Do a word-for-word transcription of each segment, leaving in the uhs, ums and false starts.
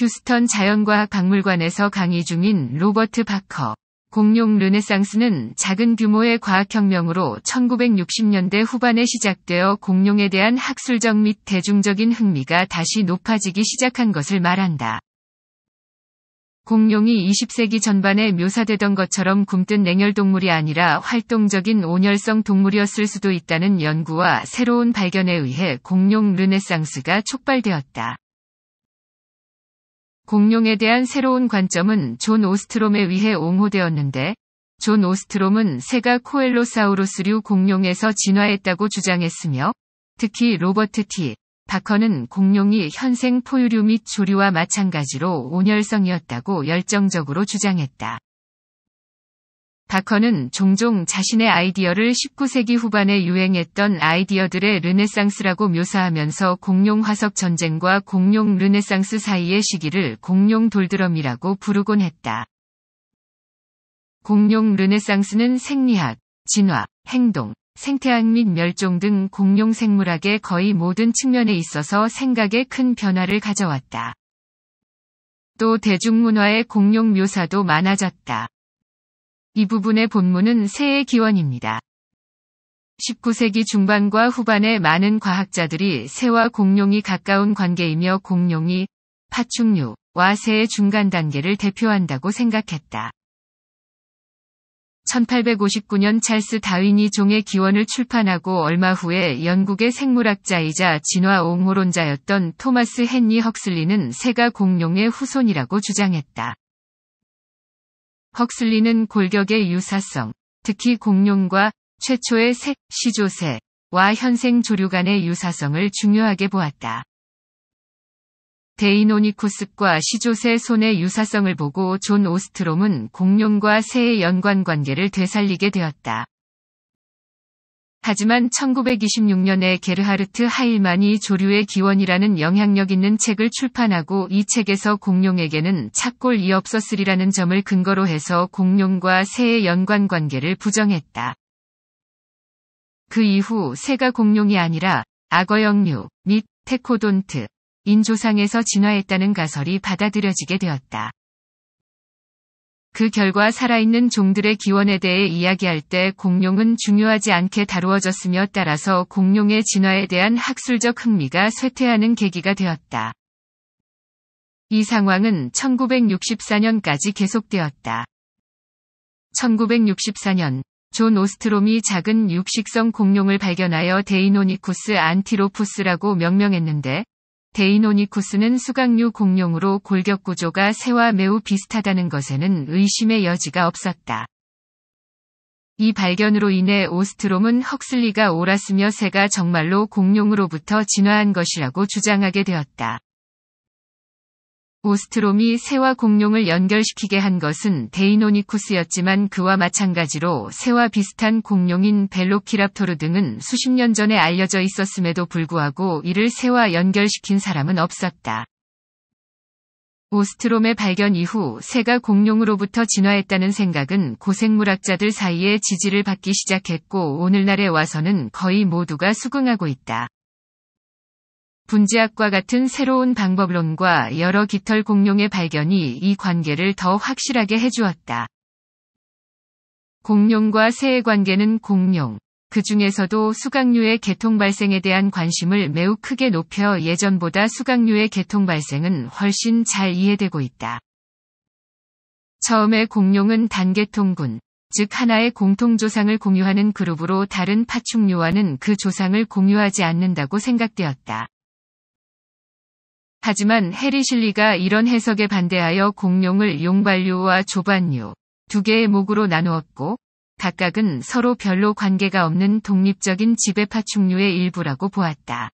휴스턴 자연과학 박물관에서 강의 중인 로버트 바커. 공룡 르네상스는 작은 규모의 과학혁명으로 천구백육십 년대 후반에 시작되어 공룡에 대한 학술적 및 대중적인 흥미가 다시 높아지기 시작한 것을 말한다. 공룡이 이십 세기 전반에 묘사되던 것처럼 굼뜬 냉혈동물이 아니라 활동적인 온열성 동물이었을 수도 있다는 연구와 새로운 발견에 의해 공룡 르네상스가 촉발되었다. 공룡에 대한 새로운 관점은 존 오스트롬에 의해 옹호되었는데, 존 오스트롬은 새가 코엘로사우루스류 공룡에서 진화했다고 주장했으며, 특히 로버트 티. 바커는 공룡이 현생 포유류 및 조류와 마찬가지로 온열성이었다고 열정적으로 주장했다. 바커는 종종 자신의 아이디어를 십구 세기 후반에 유행했던 아이디어들의 르네상스라고 묘사하면서 공룡 화석 전쟁과 공룡 르네상스 사이의 시기를 공룡 돌드럼이라고 부르곤 했다. 공룡 르네상스는 생리학, 진화, 행동, 생태학 및 멸종 등 공룡 생물학의 거의 모든 측면에 있어서 생각에 큰 변화를 가져왔다. 또 대중문화의 공룡 묘사도 많아졌다. 이 부분의 본문은 새의 기원입니다. 십구 세기 중반과 후반에 많은 과학자들이 새와 공룡이 가까운 관계이며 공룡이 파충류와 새의 중간 단계를 대표한다고 생각했다. 천팔백오십구 년 찰스 다윈이 종의 기원을 출판하고 얼마 후에 영국의 생물학자이자 진화 옹호론자였던 토마스 헨리 헉슬리는 새가 공룡의 후손이라고 주장했다. 헉슬리는 골격의 유사성, 특히 공룡과 최초의 새, 시조새와 현생 조류 간의 유사성을 중요하게 보았다. 데이노니쿠스과 시조새 손의 유사성을 보고 존 오스트롬은 공룡과 새의 연관관계를 되살리게 되었다. 하지만 천구백이십육 년에 게르하르트 하일만이 조류의 기원이라는 영향력 있는 책을 출판하고 이 책에서 공룡에게는 착골이 없었으리라는 점을 근거로 해서 공룡과 새의 연관관계를 부정했다. 그 이후 새가 공룡이 아니라 악어역류 및 테코돈트, 인조상에서 진화했다는 가설이 받아들여지게 되었다. 그 결과 살아있는 종들의 기원에 대해 이야기할 때 공룡은 중요하지 않게 다루어졌으며 따라서 공룡의 진화에 대한 학술적 흥미가 쇠퇴하는 계기가 되었다. 이 상황은 천구백육십사 년까지 계속되었다. 천구백육십사 년, 존 오스트롬이 작은 육식성 공룡을 발견하여 데이노니쿠스 안티로푸스라고 명명했는데, 데이노니쿠스는 수각류 공룡으로 골격 구조가 새와 매우 비슷하다는 것에는 의심의 여지가 없었다. 이 발견으로 인해 오스트롬은 헉슬리가 옳았으며 새가 정말로 공룡으로부터 진화한 것이라고 주장하게 되었다. 오스트롬이 새와 공룡을 연결시키게 한 것은 데이노니쿠스였지만 그와 마찬가지로 새와 비슷한 공룡인 벨로키랍토르 등은 수십 년 전에 알려져 있었음에도 불구하고 이를 새와 연결시킨 사람은 없었다. 오스트롬의 발견 이후 새가 공룡으로부터 진화했다는 생각은 고생물학자들 사이에 지지를 받기 시작했고 오늘날에 와서는 거의 모두가 수긍하고 있다. 분지학과 같은 새로운 방법론과 여러 깃털 공룡의 발견이 이 관계를 더 확실하게 해주었다. 공룡과 새의 관계는 공룡, 그 중에서도 수각류의 개통 발생에 대한 관심을 매우 크게 높여 예전보다 수각류의 개통 발생은 훨씬 잘 이해되고 있다. 처음에 공룡은 단계통군, 즉 하나의 공통조상을 공유하는 그룹으로 다른 파충류와는 그 조상을 공유하지 않는다고 생각되었다. 하지만 해리 실리가 이런 해석에 반대하여 공룡을 용발류와 조반류 두 개의 목으로 나누었고 각각은 서로 별로 관계가 없는 독립적인 지배파충류의 일부라고 보았다.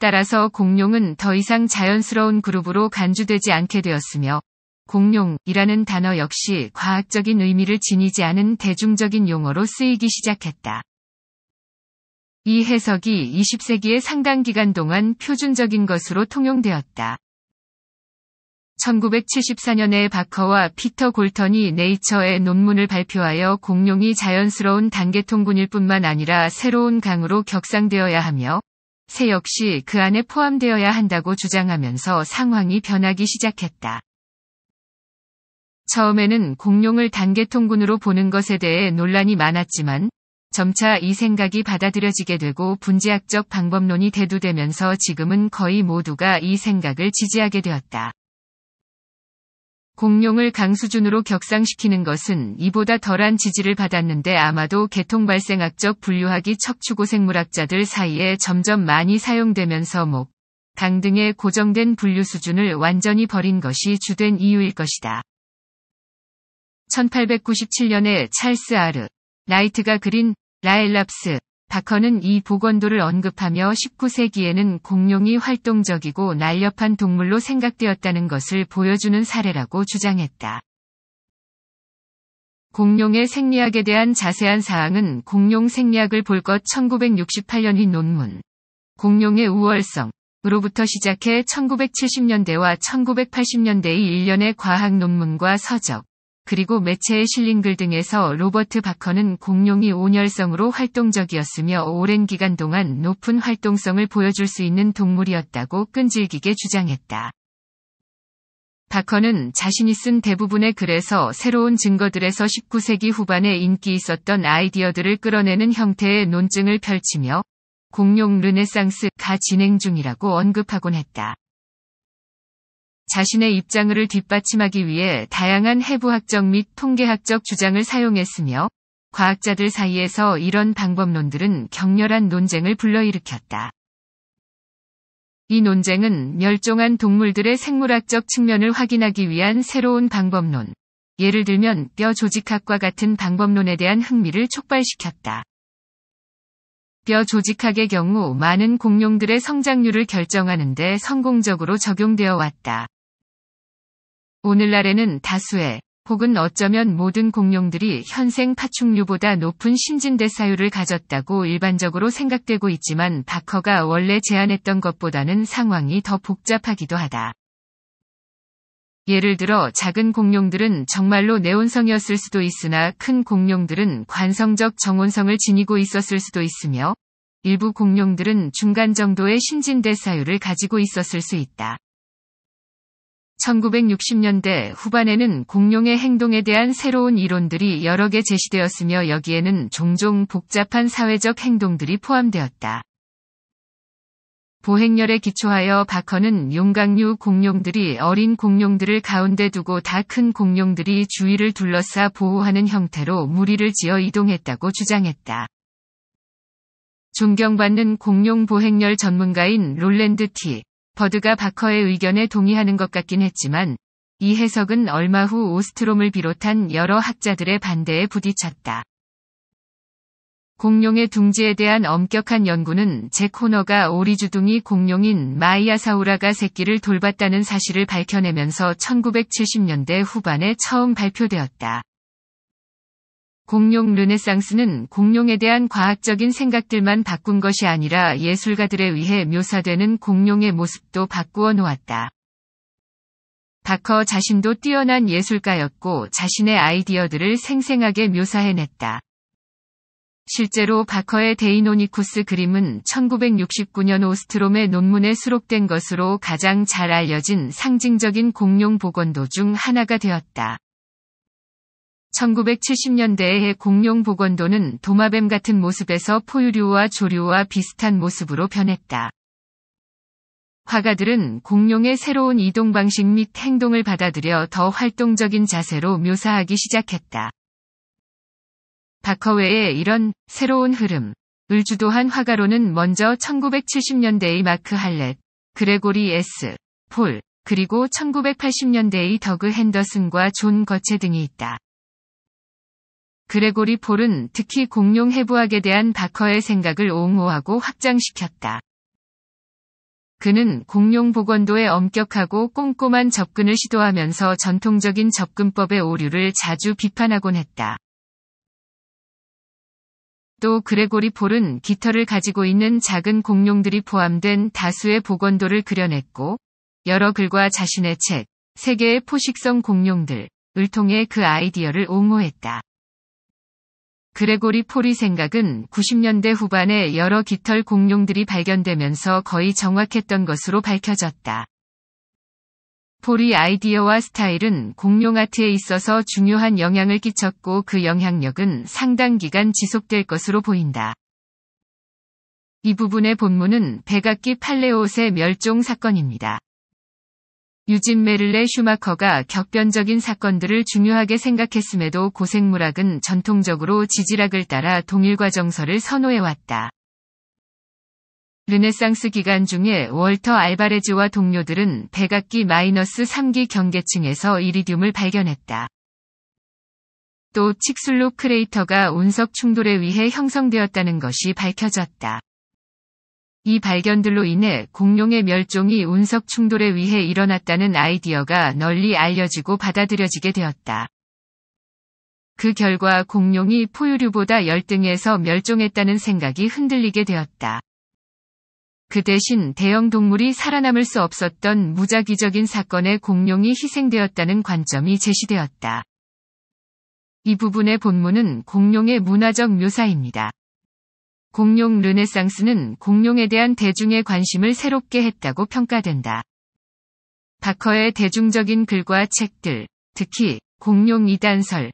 따라서 공룡은 더 이상 자연스러운 그룹으로 간주되지 않게 되었으며 공룡이라는 단어 역시 과학적인 의미를 지니지 않은 대중적인 용어로 쓰이기 시작했다. 이 해석이 이십 세기의 상당 기간 동안 표준적인 것으로 통용되었다. 천구백칠십사 년에 바커와 피터 골턴이 네이처에 논문을 발표하여 공룡이 자연스러운 단계통군일 뿐만 아니라 새로운 강으로 격상되어야 하며 새 역시 그 안에 포함되어야 한다고 주장하면서 상황이 변하기 시작했다. 처음에는 공룡을 단계통군으로 보는 것에 대해 논란이 많았지만 점차 이 생각이 받아들여지게 되고 분지학적 방법론이 대두되면서 지금은 거의 모두가 이 생각을 지지하게 되었다. 공룡을 강수준으로 격상시키는 것은 이보다 덜한 지지를 받았는데 아마도 개통발생학적 분류학이 척추고생물학자들 사이에 점점 많이 사용되면서 목, 강 등의 고정된 분류 수준을 완전히 버린 것이 주된 이유일 것이다. 천팔백구십칠 년에 찰스 아르 나이트가 그린 라엘랍스, 바커는 이 복원도를 언급하며 십구 세기에는 공룡이 활동적이고 날렵한 동물로 생각되었다는 것을 보여주는 사례라고 주장했다. 공룡의 생리학에 대한 자세한 사항은 공룡 생리학을 볼 것 천구백육십팔 년의 논문, 공룡의 우월성으로부터 시작해 천구백칠십 년대와 천구백팔십 년대의 일련의 과학 논문과 서적, 그리고 매체에 실린 글 등에서 로버트 바커는 공룡이 온열성으로 활동적이었으며 오랜 기간 동안 높은 활동성을 보여줄 수 있는 동물이었다고 끈질기게 주장했다. 바커는 자신이 쓴 대부분의 글에서 새로운 증거들에서 십구 세기 후반에 인기 있었던 아이디어들을 끌어내는 형태의 논증을 펼치며 공룡 르네상스가 진행 중이라고 언급하곤 했다. 자신의 입장을 뒷받침하기 위해 다양한 해부학적 및 통계학적 주장을 사용했으며 과학자들 사이에서 이런 방법론들은 격렬한 논쟁을 불러일으켰다. 이 논쟁은 멸종한 동물들의 생물학적 측면을 확인하기 위한 새로운 방법론, 예를 들면 뼈 조직학과 같은 방법론에 대한 흥미를 촉발시켰다. 뼈 조직학의 경우 많은 공룡들의 성장률을 결정하는 데 성공적으로 적용되어 왔다. 오늘날에는 다수의, 혹은 어쩌면 모든 공룡들이 현생 파충류보다 높은 신진대사율을 가졌다고 일반적으로 생각되고 있지만 바커가 원래 제안했던 것보다는 상황이 더 복잡하기도 하다. 예를 들어 작은 공룡들은 정말로 내온성이었을 수도 있으나 큰 공룡들은 관성적 정온성을 지니고 있었을 수도 있으며 일부 공룡들은 중간 정도의 신진대사율을 가지고 있었을 수 있다. 천구백육십 년대 후반에는 공룡의 행동에 대한 새로운 이론들이 여러 개 제시되었으며 여기에는 종종 복잡한 사회적 행동들이 포함되었다. 보행열에 기초하여 바커는 용각류 공룡들이 어린 공룡들을 가운데 두고 다 큰 공룡들이 주위를 둘러싸 보호하는 형태로 무리를 지어 이동했다고 주장했다. 존경받는 공룡 보행열 전문가인 롤랜드 티. 버드가 바커의 의견에 동의하는 것 같긴 했지만 이 해석은 얼마 후 오스트롬을 비롯한 여러 학자들의 반대에 부딪혔다. 공룡의 둥지에 대한 엄격한 연구는 잭 호너가 오리주둥이 공룡인 마이아사우라가 새끼를 돌봤다는 사실을 밝혀내면서 천구백칠십 년대 후반에 처음 발표되었다. 공룡 르네상스는 공룡에 대한 과학적인 생각들만 바꾼 것이 아니라 예술가들에 의해 묘사되는 공룡의 모습도 바꾸어 놓았다. 바커 자신도 뛰어난 예술가였고 자신의 아이디어들을 생생하게 묘사해냈다. 실제로 바커의 데이노니쿠스 그림은 천구백육십구 년 오스트롬의 논문에 수록된 것으로 가장 잘 알려진 상징적인 공룡 복원도 중 하나가 되었다. 천구백칠십 년대의 공룡 복원도는 도마뱀 같은 모습에서 포유류와 조류와 비슷한 모습으로 변했다. 화가들은 공룡의 새로운 이동 방식 및 행동을 받아들여 더 활동적인 자세로 묘사하기 시작했다. 바커 외에 이런 새로운 흐름을 주도한 화가로는 먼저 천구백칠십 년대의 마크 할렛, 그레고리 에스 폴, 그리고 천구백팔십 년대의 더그 핸더슨과 존 거체 등이 있다. 그레고리 폴은 특히 공룡 해부학에 대한 바커의 생각을 옹호하고 확장시켰다. 그는 공룡 복원도에 엄격하고 꼼꼼한 접근을 시도하면서 전통적인 접근법의 오류를 자주 비판하곤 했다. 또 그레고리 폴은 깃털을 가지고 있는 작은 공룡들이 포함된 다수의 복원도를 그려냈고 여러 글과 자신의 책, 세계의 포식성 공룡들을 통해 그 아이디어를 옹호했다. 그레고리 폴의 생각은 구십 년대 후반에 여러 깃털 공룡들이 발견되면서 거의 정확했던 것으로 밝혀졌다. 폴의 아이디어와 스타일은 공룡 아트에 있어서 중요한 영향을 끼쳤고 그 영향력은 상당 기간 지속될 것으로 보인다. 이 부분의 본문은 백악기 팔레오세 멸종 사건입니다. 유진 메를레 슈마커가 격변적인 사건들을 중요하게 생각했음에도 고생물학은 전통적으로 지질학을 따라 동일과 정서를 선호해왔다. 르네상스 기간 중에 월터 알바레즈와 동료들은 백악기 마이너스 삼기 경계층에서 이리듐을 발견했다. 또 칙술로 크레이터가 운석 충돌에 의해 형성되었다는 것이 밝혀졌다. 이 발견들로 인해 공룡의 멸종이 운석 충돌에 의해 일어났다는 아이디어가 널리 알려지고 받아들여지게 되었다. 그 결과 공룡이 포유류보다 열등해서 멸종했다는 생각이 흔들리게 되었다. 그 대신 대형 동물이 살아남을 수 없었던 무작위적인 사건에 공룡이 희생되었다는 관점이 제시되었다. 이 부분의 본문은 공룡의 문화적 묘사입니다. 공룡 르네상스는 공룡에 대한 대중의 관심을 새롭게 했다고 평가된다. 바커의 대중적인 글과 책들, 특히 공룡 이단설은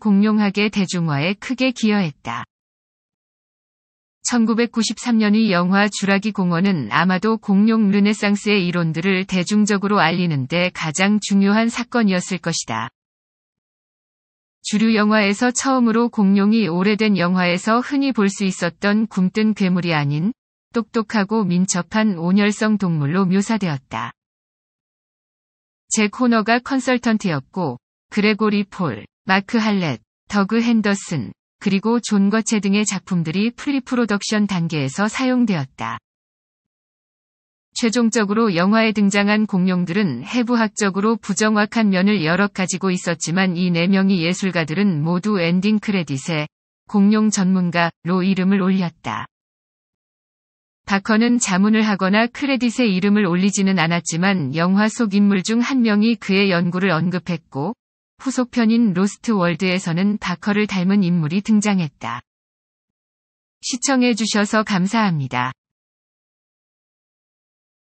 공룡학의 대중화에 크게 기여했다. 천구백구십삼 년의 영화 주라기 공원은 아마도 공룡 르네상스의 이론들을 대중적으로 알리는데 가장 중요한 사건이었을 것이다. 주류 영화에서 처음으로 공룡이 오래된 영화에서 흔히 볼 수 있었던 굼뜬 괴물이 아닌 똑똑하고 민첩한 온열성 동물로 묘사되었다. 잭 호너가 컨설턴트였고 그레고리 폴, 마크 할렛, 더그 핸더슨, 그리고 존 거체 등의 작품들이 프리프로덕션 단계에서 사용되었다. 최종적으로 영화에 등장한 공룡들은 해부학적으로 부정확한 면을 여러 가지고 있었지만 이 네 명의 예술가들은 모두 엔딩 크레딧에 공룡 전문가로 이름을 올렸다. 바커는 자문을 하거나 크레딧에 이름을 올리지는 않았지만 영화 속 인물 중 한 명이 그의 연구를 언급했고 후속편인 로스트 월드에서는 바커를 닮은 인물이 등장했다. 시청해주셔서 감사합니다.